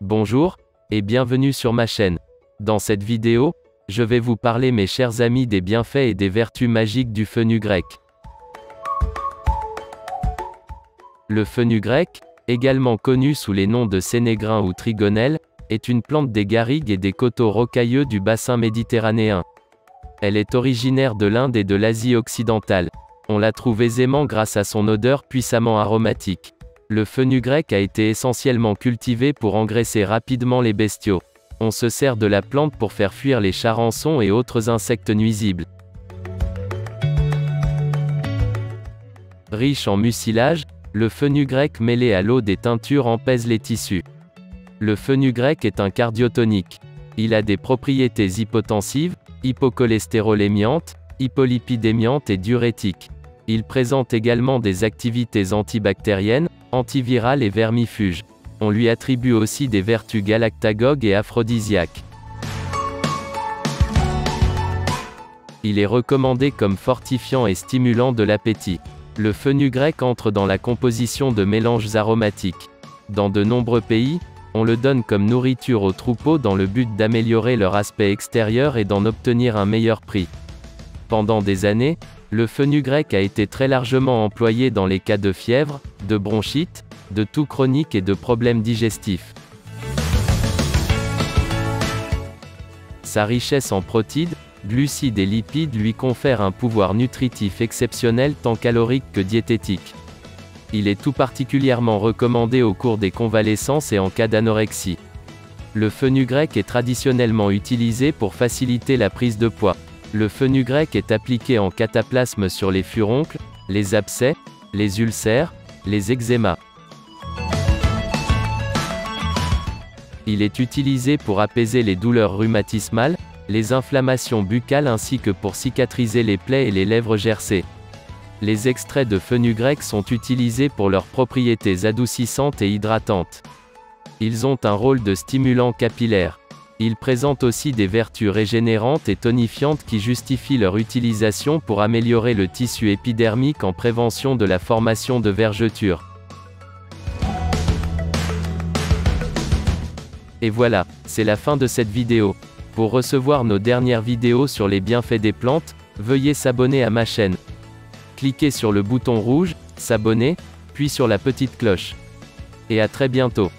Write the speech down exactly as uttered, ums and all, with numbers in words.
Bonjour et bienvenue sur ma chaîne. Dans cette vidéo, je vais vous parler mes chers amis des bienfaits et des vertus magiques du fenugrec. Le fenugrec, également connu sous les noms de sénégrin ou trigonelle, est une plante des garrigues et des coteaux rocailleux du bassin méditerranéen. Elle est originaire de l'Inde et de l'Asie occidentale. On la trouve aisément grâce à son odeur puissamment aromatique. Le fenugrec a été essentiellement cultivé pour engraisser rapidement les bestiaux. On se sert de la plante pour faire fuir les charançons et autres insectes nuisibles. Riche en mucilage, le fenugrec mêlé à l'eau des teintures apaise les tissus. Le fenugrec est un cardiotonique. Il a des propriétés hypotensives, hypocholestérolémiante, hypolipidémiante et diurétique. Il présente également des activités antibactériennes, antivirales et vermifuges. On lui attribue aussi des vertus galactagogues et aphrodisiaques. Il est recommandé comme fortifiant et stimulant de l'appétit. Le fenugrec entre dans la composition de mélanges aromatiques. Dans de nombreux pays, on le donne comme nourriture aux troupeaux dans le but d'améliorer leur aspect extérieur et d'en obtenir un meilleur prix. Pendant des années, le fenugrec a été très largement employé dans les cas de fièvre, de bronchite, de toux chronique et de problèmes digestifs. Sa richesse en protides, glucides et lipides lui confère un pouvoir nutritif exceptionnel tant calorique que diététique. Il est tout particulièrement recommandé au cours des convalescences et en cas d'anorexie. Le fenugrec est traditionnellement utilisé pour faciliter la prise de poids. Le fenugrec est appliqué en cataplasme sur les furoncles, les abcès, les ulcères, les eczémas. Il est utilisé pour apaiser les douleurs rhumatismales, les inflammations buccales ainsi que pour cicatriser les plaies et les lèvres gercées. Les extraits de fenugrec sont utilisés pour leurs propriétés adoucissantes et hydratantes. Ils ont un rôle de stimulant capillaire. Ils présentent aussi des vertus régénérantes et tonifiantes qui justifient leur utilisation pour améliorer le tissu épidermique en prévention de la formation de vergetures. Et voilà, c'est la fin de cette vidéo. Pour recevoir nos dernières vidéos sur les bienfaits des plantes, veuillez s'abonner à ma chaîne. Cliquez sur le bouton rouge, s'abonner, puis sur la petite cloche. Et à très bientôt.